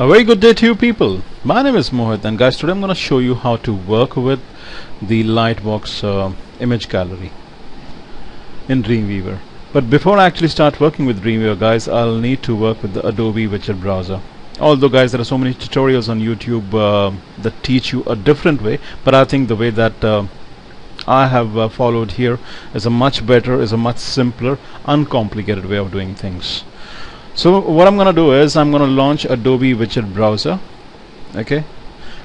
A very good day to you people. My name is Mohit, and guys, today I'm going to show you how to work with the Lightbox image gallery in Dreamweaver. But before I actually start working with Dreamweaver, guys, I'll need to work with the Adobe Widget browser. Although, guys, there are so many tutorials on YouTube that teach you a different way, but I think the way that I have followed here is a much better, is a much simpler, uncomplicated way of doing things. So what I'm going to do is I'm going to launch Adobe Widget browser. Okay,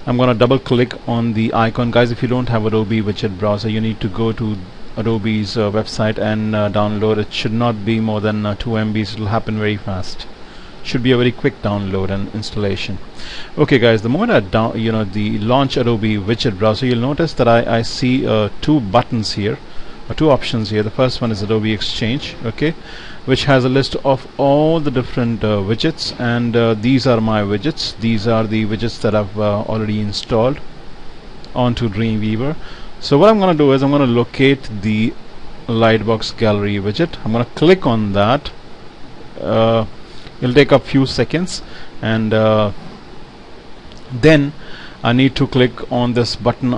I'm going to double click on the icon. Guys, if you don't have Adobe Widget browser, you need to go to Adobe's website and download. It should not be more than 2 MB. It will happen very fast. Should be a very quick download and installation. Okay, guys, the moment I launch Adobe Widget browser, you'll notice that I see two buttons here, two options here. The first one is Adobe Exchange, okay, which has a list of all the different widgets, and these are my widgets. These are the widgets that I've already installed onto Dreamweaver. So what I'm going to do is I'm going to locate the Lightbox Gallery widget. I'm going to click on that. It'll take a few seconds, and then I need to click on this button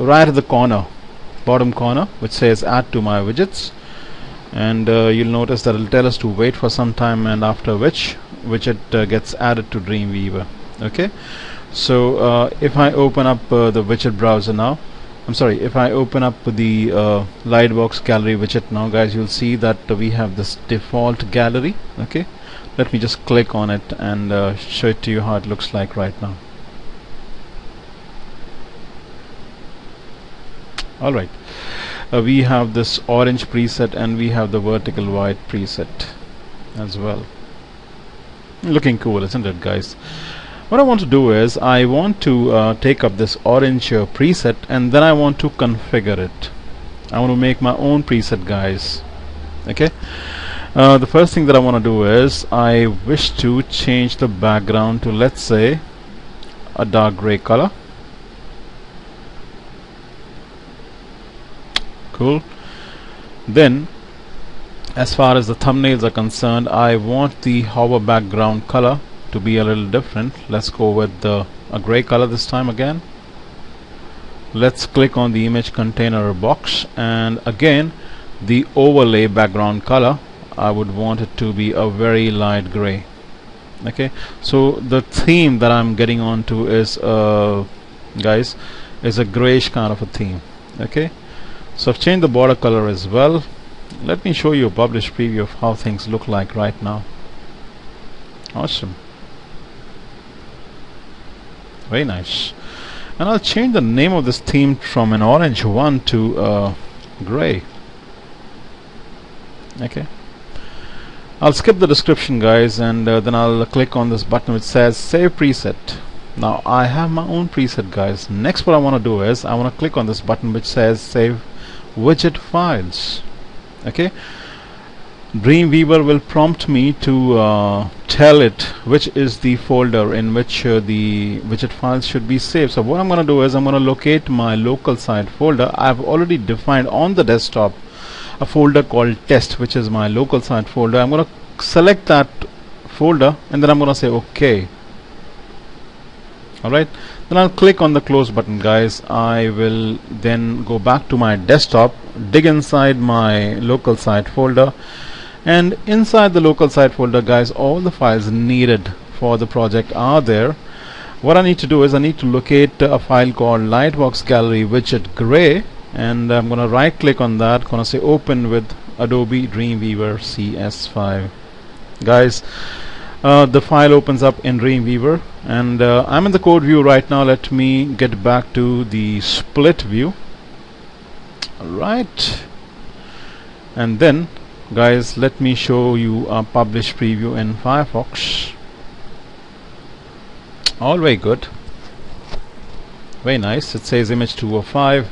right at the corner, bottom corner, which says add to my widgets, and you'll notice that it'll tell us to wait for some time, and after which widget gets added to Dreamweaver. Okay, so if I open up the widget browser now, I'm sorry, if I open up the Lightbox Gallery widget now, guys, you'll see that we have this default gallery. Okay, let me just click on it and show it to you how it looks like right now. Alright, we have this orange preset, and we have the vertical white preset as well. Looking cool, isn't it, guys? What I want to do is I want to take up this orange preset, and then I want to configure it. I want to make my own preset, guys. Okay, the first thing that I want to do is I wish to change the background to, let's say, a dark gray color. Cool. Then, as far as the thumbnails are concerned, I want the hover background color to be a little different. Let's go with a gray color this time again. Let's click on the image container box, and again the overlay background color, I would want it to be a very light gray. Okay, so the theme that I'm getting onto is guys, is a grayish kind of a theme. Okay, so I've changed the border color as well. Let me show you a published preview of how things look like right now. Awesome, very nice. And I'll change the name of this theme from an orange one to gray. Okay, I'll skip the description, guys, and then I'll click on this button which says save preset. Now I have my own preset, guys. Next, what I want to do is I want to click on this button which says save widget files. Okay, Dreamweaver will prompt me to tell it which is the folder in which the widget files should be saved. So what I'm going to do is I'm going to locate my local site folder. I've already defined on the desktop a folder called test, which is my local site folder. I'm going to select that folder, and then I'm going to say OK. Alright, then I'll click on the close button, guys. I will then go back to my desktop, dig inside my local site folder, and inside the local site folder, guys, all the files needed for the project are there. What I need to do is I need to locate a file called Lightbox Gallery widget gray, and I'm going to right click on that, going to say open with Adobe Dreamweaver CS5. Guys, the file opens up in Dreamweaver, and I'm in the code view right now. Let me get back to the split view. Alright, and then, guys, let me show you a published preview in Firefox. All very good, very nice. It says image 2 of 5,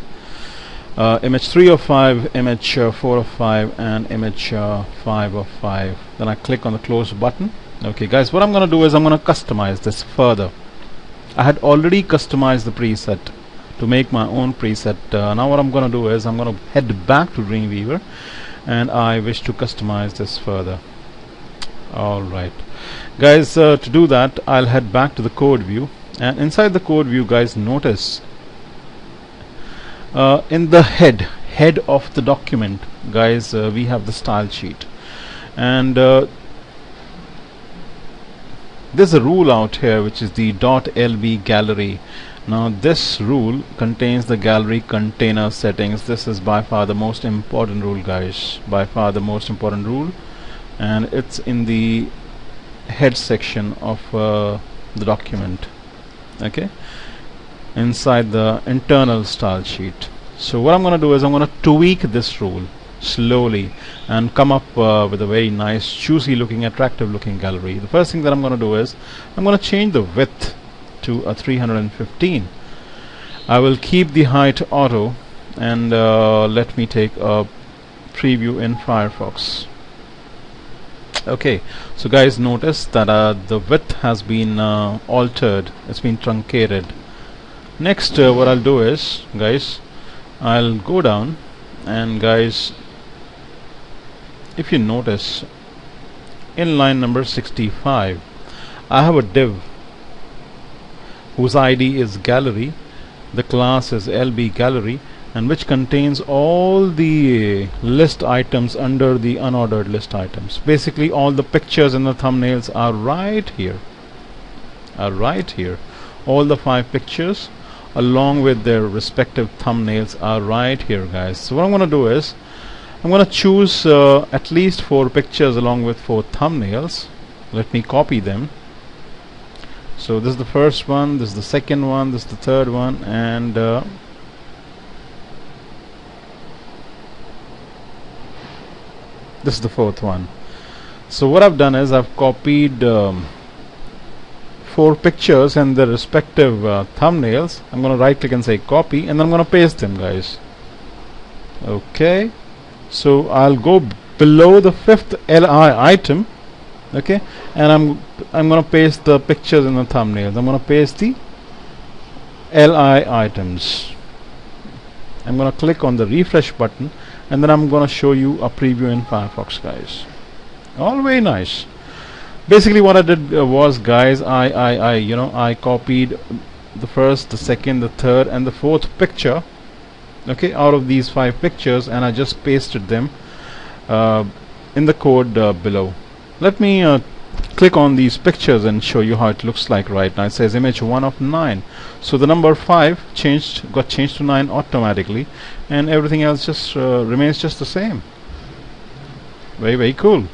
image 3 of 5, image 4 of 5, and image 5 of 5. Then I click on the close button. Okay, guys, what I'm gonna do is I'm gonna customize this further. I had already customized the preset to make my own preset. Now what I'm gonna do is I'm gonna head back to Dreamweaver, and I wish to customize this further. Alright guys, to do that I'll head back to the code view, and inside the code view guys, notice in the head of the document guys, we have the style sheet, and there's a rule out here which is the .lb gallery. Now this rule contains the gallery container settings. This is by far the most important rule guys, and it's in the head section of the document, okay, inside the internal style sheet. So what I'm gonna do is I'm gonna tweak this rule slowly and come up with a very nice juicy looking, attractive looking gallery. The first thing that I'm gonna do is I'm gonna change the width to a 315. I will keep the height auto, and let me take a preview in Firefox. Okay, so guys, notice that the width has been altered, it's been truncated. Next what I'll do is guys, I'll go down, and guys, if you notice in line number 65 I have a div whose ID is gallery, the class is LB gallery, and which contains all the list items under the unordered list items. Basically all the pictures and the thumbnails are right here. All the 5 pictures along with their respective thumbnails are right here guys. So what I'm gonna do is I'm gonna choose at least 4 pictures along with 4 thumbnails. Let me copy them. So this is the first one, this is the second one, this is the third one, and this is the 4th one. So what I've done is I've copied 4 pictures and their respective thumbnails. I'm gonna right click and say copy, and then I'm gonna paste them guys. Okay, so I'll go below the 5th li item, okay, and I'm gonna paste the pictures and the thumbnails. I'm gonna paste the li items. I'm gonna click on the refresh button, and then I'm gonna show you a preview in Firefox guys. All very nice. Basically what I did was guys, I copied the 1st, the 2nd, the 3rd and the 4th picture, okay, out of these 5 pictures, and I just pasted them in the code below. Let me click on these pictures and show you how it looks like right now. It says image 1 of 9, so the number 5 got changed to 9 automatically, and everything else just remains just the same. Very, very cool,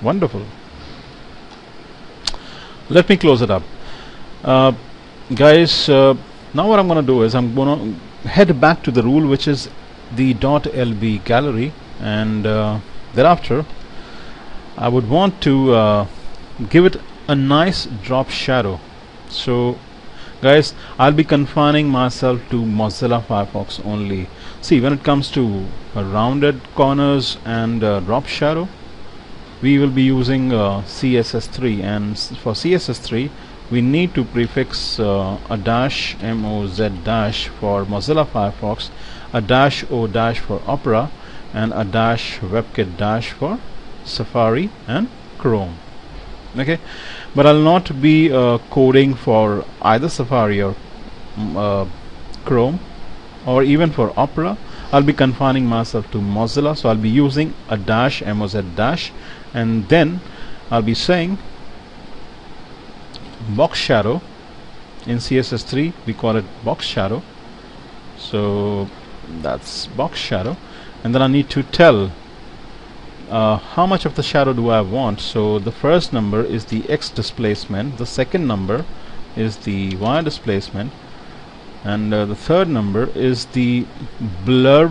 wonderful. Let me close it up guys. Now what I'm gonna do is I'm gonna head back to the rule which is the .lb gallery, and thereafter I would want to give it a nice drop shadow. So guys, I'll be confining myself to Mozilla Firefox only. See, when it comes to rounded corners and drop shadow, we will be using CSS3, and for CSS3 we need to prefix a dash MOZ- for Mozilla Firefox, a dash O- for Opera, and a dash WebKit- for Safari and Chrome, okay. But I'll not be coding for either Safari or Chrome or even for Opera. I'll be confining myself to Mozilla, so I'll be using a dash MOZ-, and then I'll be saying box-shadow. In CSS3 we call it box-shadow, so that's box-shadow, and then I need to tell how much of the shadow do I want. So the 1st number is the X displacement, the 2nd number is the Y displacement, and the 3rd number is the blur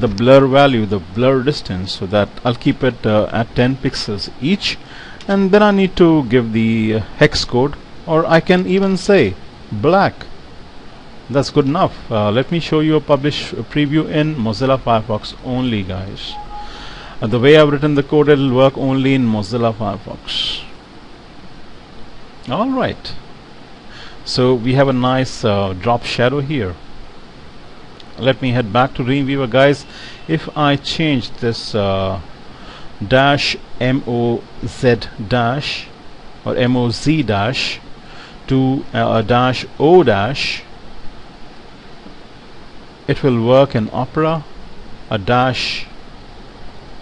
value, the blur distance, so that I'll keep it at 10 pixels each, and then I need to give the hex code, or I can even say black. That's good enough. Let me show you a publish preview in Mozilla Firefox only guys. The way I've written the code, it'll work only in Mozilla Firefox. Alright, so we have a nice drop shadow here. Let me head back to Dreamweaver guys. If I change this dash moz dash or moz dash to dash o dash, it will work in Opera. A dash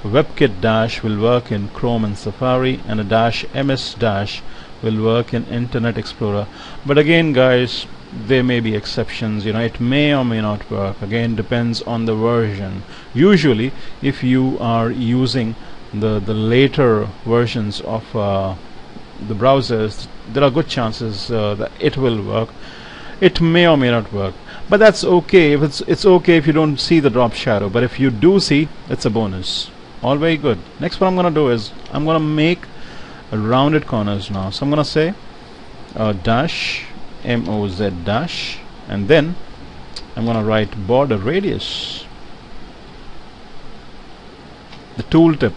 webkit dash will work in Chrome and Safari, and a dash ms dash will work in Internet Explorer. But again guys, there may be exceptions, you know, it may or may not work. Again, depends on the version. Usually if you are using the later versions of the browsers, there are good chances that it will work. It may or may not work, but that's okay. If it's okay if you don't see the drop shadow, but if you do see, it's a bonus. All very good. Next, what I'm gonna do is I'm gonna make rounded corners now. So I'm gonna say dash moz dash, and then I'm gonna write border radius. The tooltip,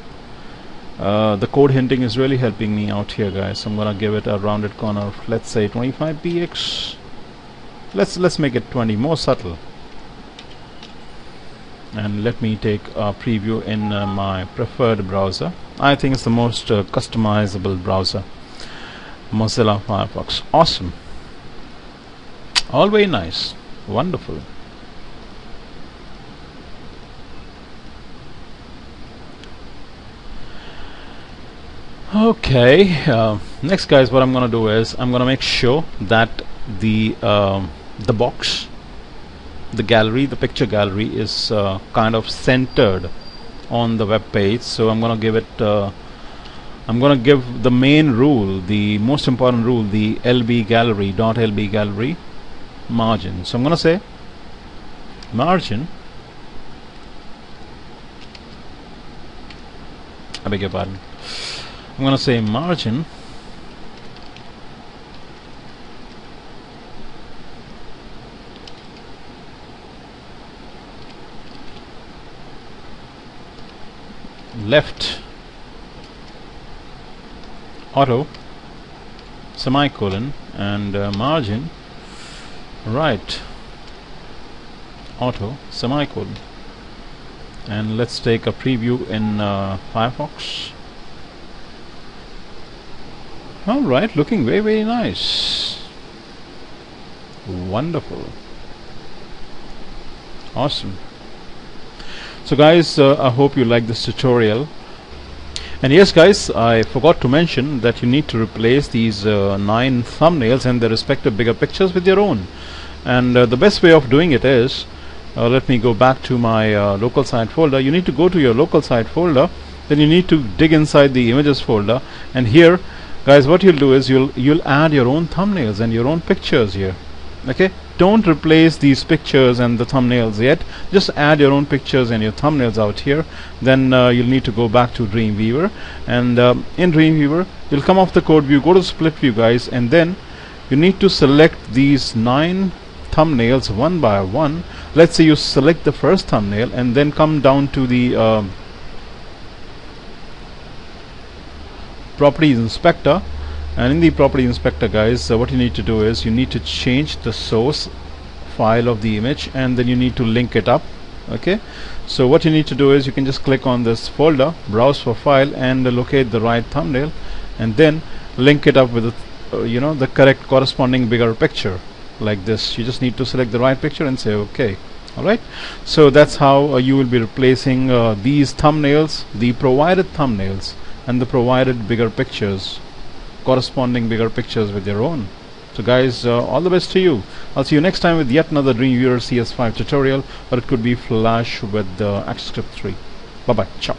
the code hinting is really helping me out here, guys. So I'm gonna give it a rounded corner of, let's say, 25px. Let's make it 20, more subtle. And let me take a preview in my preferred browser. I think it's the most customizable browser, Mozilla Firefox. Awesome, all very nice, wonderful. Okay, next guys, what I'm gonna do is I'm gonna make sure that the box, the gallery, the picture gallery is kind of centered on the web page. So I'm going to give it I'm going to give the main rule, the most important rule, the LB gallery dot LB gallery margin. So I'm going to say margin, I beg your pardon, I'm going to say margin left auto semicolon and margin right auto semicolon, and let's take a preview in Firefox. Alright, looking very very nice, wonderful, awesome. So guys, I hope you like this tutorial. And yes guys, I forgot to mention that you need to replace these 9 thumbnails and their respective bigger pictures with your own. And the best way of doing it is, let me go back to my local site folder. You need to go to your local site folder, then you need to dig inside the images folder, and here guys what you'll do is you'll add your own thumbnails and your own pictures here. Okay, don't replace these pictures and the thumbnails yet, just add your own pictures and your thumbnails out here. Then you'll need to go back to Dreamweaver, and in Dreamweaver you'll come off the code view, go to split view guys, and then you need to select these 9 thumbnails one by one. Let's say you select the first thumbnail and then come down to the properties inspector. And in the property inspector guys, what you need to do is you need to change the source file of the image, and then you need to link it up. Okay, so what you need to do is you can just click on this folder, browse for file, and locate the right thumbnail, and then link it up with the you know, the correct corresponding bigger picture like this. You just need to select the right picture and say okay. Alright, so that's how you will be replacing these thumbnails, the provided thumbnails and the provided bigger pictures, corresponding bigger pictures with your own. So guys, all the best to you. I'll see you next time with yet another Dreamweaver CS5 tutorial, or it could be Flash with ActiveScript 3. Bye bye, ciao.